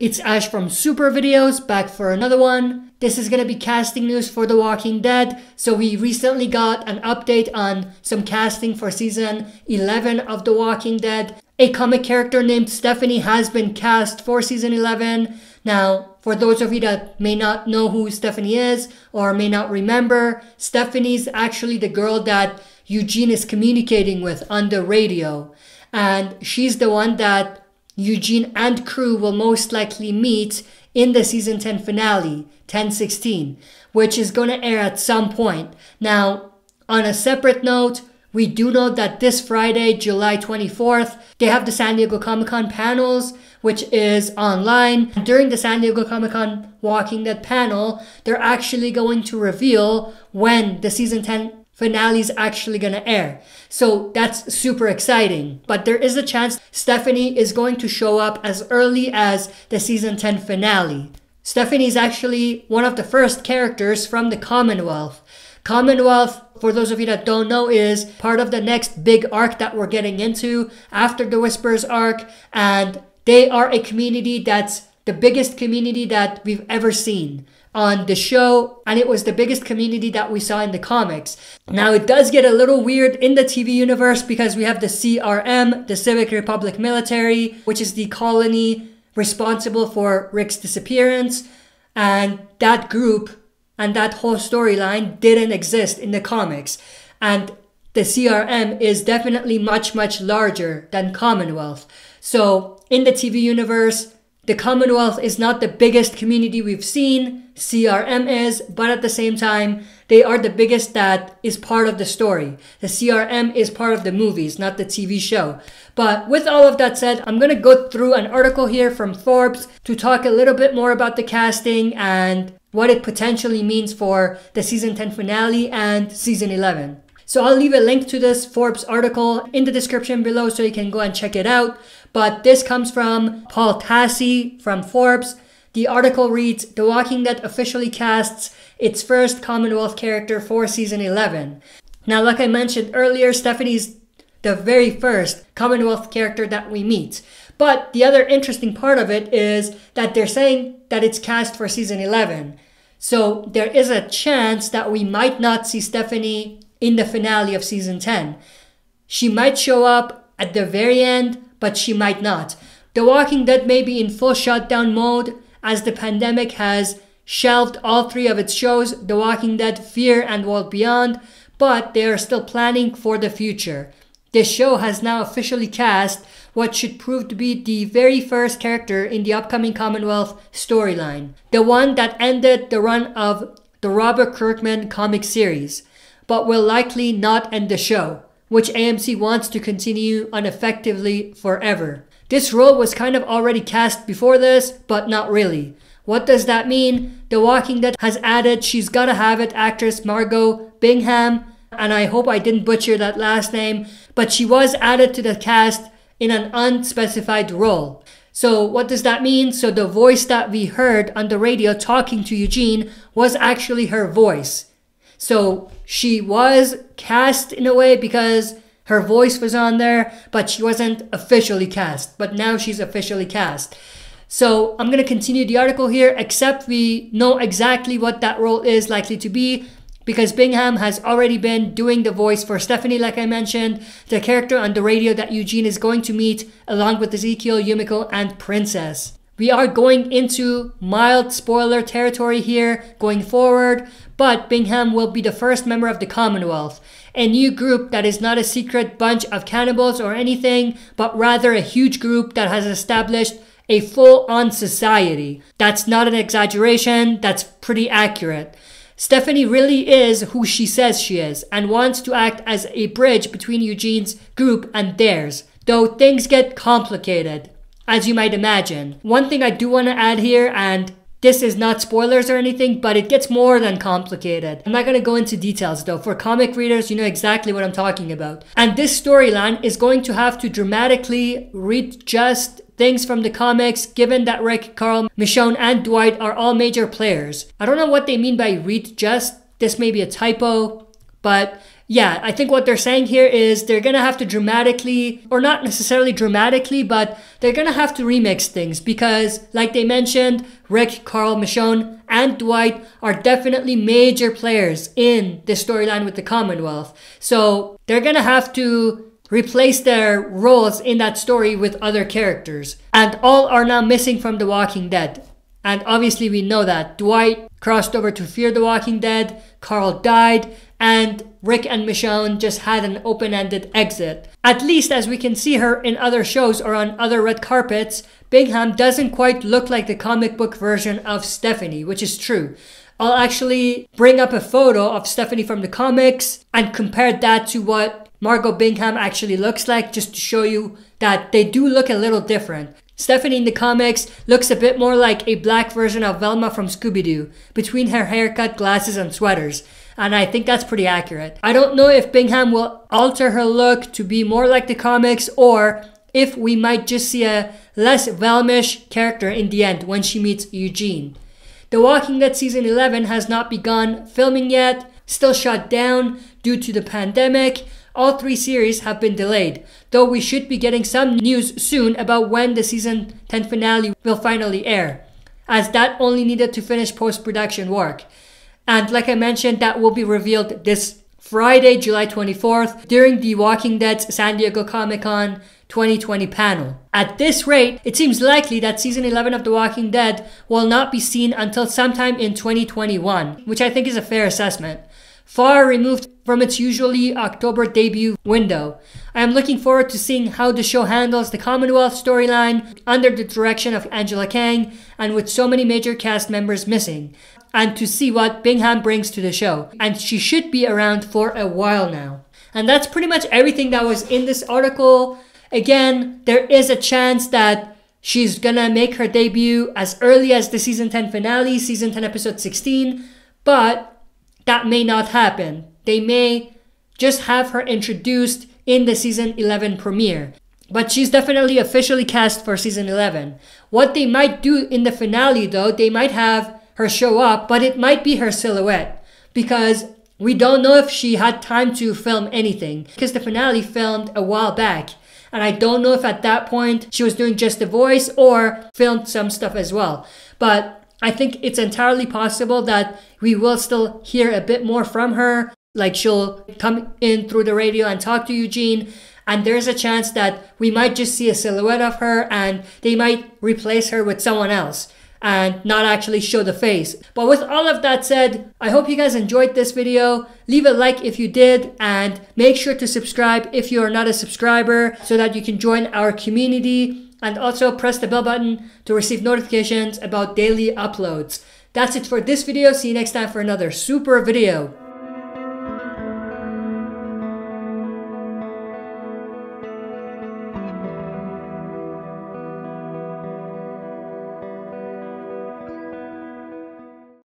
It's Ash from Super Videos, back for another one. This is gonna be casting news for The Walking Dead. So we recently got an update on some casting for season 11 of The Walking Dead. A comic character named Stephanie has been cast for season 11. Now, for those of you that may not know who Stephanie is or may not remember, Stephanie's actually the girl that Eugene is communicating with on the radio. And she's the one that Eugene and crew will most likely meet in the season 10 finale, 10-16, which is going to air at some point. Now, on a separate note, we do know that this Friday, July 24th, they have the San Diego Comic-Con panels, which is online. During the San Diego Comic-Con Walking Dead panel, they're actually going to reveal when the season 10 finale is actually going to air. So that's super exciting. But there is a chance Stephanie is going to show up as early as the season 10 finale. Stephanie is actually one of the first characters from the Commonwealth. Commonwealth, for those of you that don't know, is part of the next big arc that we're getting into after the Whispers arc. And they are a community that's the biggest community that we've ever seen on the show, and it was the biggest community that we saw in the comics. Now, it does get a little weird in the TV universe because we have the CRM, the Civic Republic Military, which is the colony responsible for Rick's disappearance, and that group and that whole storyline didn't exist in the comics. And the CRM is definitely much, much larger than Commonwealth. So in the TV universe, the Commonwealth is not the biggest community we've seen, CRM is, but at the same time, they are the biggest that is part of the story. The CRM is part of the movies, not the TV show. But with all of that said, I'm going to go through an article here from Forbes to talk a little bit more about the casting and what it potentially means for the season 10 finale and season 11. So I'll leave a link to this Forbes article in the description below so you can go and check it out. But this comes from Paul Tassi from Forbes. The article reads, The Walking Dead officially casts its first Commonwealth character for season 11. Now, like I mentioned earlier, Stephanie's the very first Commonwealth character that we meet. But the other interesting part of it is that they're saying that it's cast for season 11. So there is a chance that we might not see Stephanie in the finale of season 10. She might show up at the very end, but she might not. The Walking Dead may be in full shutdown mode as the pandemic has shelved all three of its shows, The Walking Dead, Fear, and World Beyond, but they are still planning for the future. This show has now officially cast what should prove to be the very first character in the upcoming Commonwealth storyline, the one that ended the run of the Robert Kirkman comic series, but will likely not end the show, which AMC wants to continue unaffectively forever. This role was kind of already cast before this, but not really. What does that mean? The Walking Dead has added She's Gotta Have It actress Margot Bingham, and I hope I didn't butcher that last name, but she was added to the cast in an unspecified role. So what does that mean? So the voice that we heard on the radio talking to Eugene was actually her voice. So she was cast in a way because her voice was on there, but she wasn't officially cast. But now she's officially cast. So I'm going to continue the article here, except we know exactly what that role is likely to be, because Bingham has already been doing the voice for Stephanie, like I mentioned, the character on the radio that Eugene is going to meet along with Ezekiel, Yumiko, and Princess. We are going into mild spoiler territory here going forward, but Bingham will be the first member of the Commonwealth, a new group that is not a secret bunch of cannibals or anything, but rather a huge group that has established a full-on society. That's not an exaggeration, that's pretty accurate. Stephanie really is who she says she is and wants to act as a bridge between Eugene's group and theirs, though things get complicated, as you might imagine. One thing I do want to add here, and this is not spoilers or anything, but it gets more than complicated. I'm not going to go into details though. For comic readers, you know exactly what I'm talking about. And this storyline is going to have to dramatically readjust things from the comics, given that Rick, Carl, Michonne, and Dwight are all major players. I don't know what they mean by readjust. This may be a typo, but Yeah, I think what they're saying here is they're going to have to dramatically, or not necessarily dramatically, but they're going to have to remix things because, like they mentioned, Rick, Carl, Michonne, and Dwight are definitely major players in this storyline with the Commonwealth. So they're going to have to replace their roles in that story with other characters. And all are now missing from The Walking Dead. And obviously we know that. Dwight crossed over to Fear the Walking Dead, Carl died, and Rick and Michonne just had an open-ended exit. At least as we can see her in other shows or on other red carpets, Bingham doesn't quite look like the comic book version of Stephanie, which is true. I'll actually bring up a photo of Stephanie from the comics and compare that to what Margot Bingham actually looks like, just to show you that they do look a little different. Stephanie in the comics looks a bit more like a black version of Velma from Scooby-Doo, between her haircut, glasses, and sweaters. And I think that's pretty accurate. I don't know if Bingham will alter her look to be more like the comics, or if we might just see a less Velmish character in the end when she meets Eugene. The Walking Dead Season 11 has not begun filming yet, still shut down due to the pandemic. All three series have been delayed, though we should be getting some news soon about when the season 10 finale will finally air, as that only needed to finish post-production work. And like I mentioned, that will be revealed this Friday, July 24th, during The Walking Dead's San Diego Comic-Con 2020 panel. At this rate, it seems likely that Season 11 of The Walking Dead will not be seen until sometime in 2021, which I think is a fair assessment. Far removed from its usually October debut window. I am looking forward to seeing how the show handles the Commonwealth storyline under the direction of Angela Kang and with so many major cast members missing, and to see what Bingham brings to the show. And she should be around for a while now. And that's pretty much everything that was in this article. Again, there is a chance that she's gonna make her debut as early as the season 10 finale, season 10 episode 16, but that may not happen. They may just have her introduced in the season 11 premiere. But she's definitely officially cast for season 11. What they might do in the finale though, they might have her show up, but it might be her silhouette, because we don't know if she had time to film anything, because the finale filmed a while back, and I don't know if at that point she was doing just the voice or filmed some stuff as well. But I think it's entirely possible that we will still hear a bit more from her, like she'll come in through the radio and talk to Eugene, and there's a chance that we might just see a silhouette of her and they might replace her with someone else and not actually show the face. But with all of that said, I hope you guys enjoyed this video. Leave a like if you did, and make sure to subscribe if you are not a subscriber so that you can join our community, and also press the bell button to receive notifications about daily uploads. That's it for this video. See you next time for another super video.